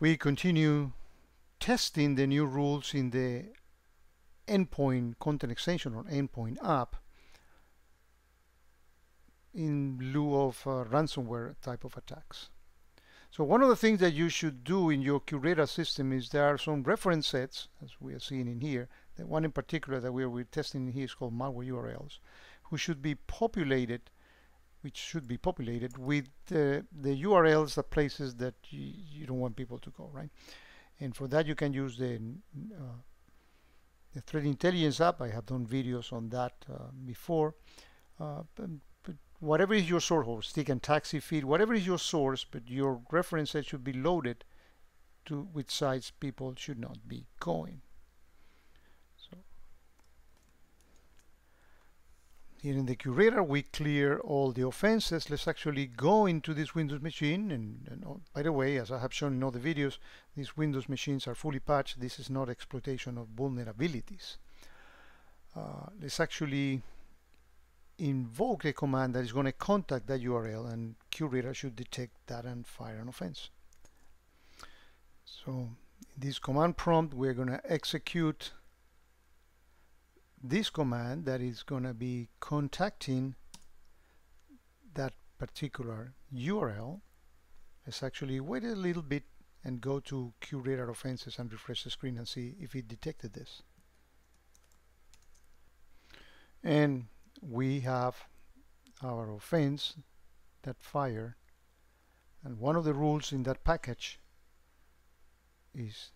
We continue testing the new rules in the endpoint content extension or endpoint app in lieu of ransomware type of attacks. So one of the things that you should do in your QRadar system is there are some reference sets, as we are seeing in here. The one in particular that we're testing in here is called malware URLs, which should be populated with the URLs, the places that you don't want people to go, right? And for that you can use the Threat Intelligence app. I have done videos on that before. But whatever is your source, or stick and taxi feed, whatever is your source, but your reference set should be loaded to which sites people should not be going. So here in the QRadar, we clear all the offenses. Let's actually go into this Windows machine. And by the way, as I have shown in other videos, these Windows machines are fully patched. This is not exploitation of vulnerabilities. Let's actually invoke a command that is going to contact that URL, and QRadar should detect that and fire an offense. So in this command prompt, we're going to execute this command that is going to be contacting that particular URL. Let's actually wait a little bit and go to QRadar offenses and refresh the screen and see if it detected this. And we have our offense that fired, and one of the rules in that package is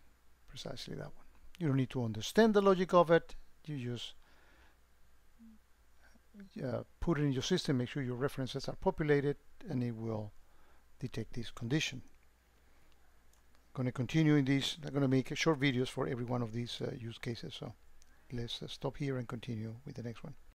precisely that one. You don't need to understand the logic of it. You just put it in your system, make sure your references are populated, and it will detect this condition. I'm going to continue in this. I'm going to make short videos for every one of these use cases. So let's stop here and continue with the next one.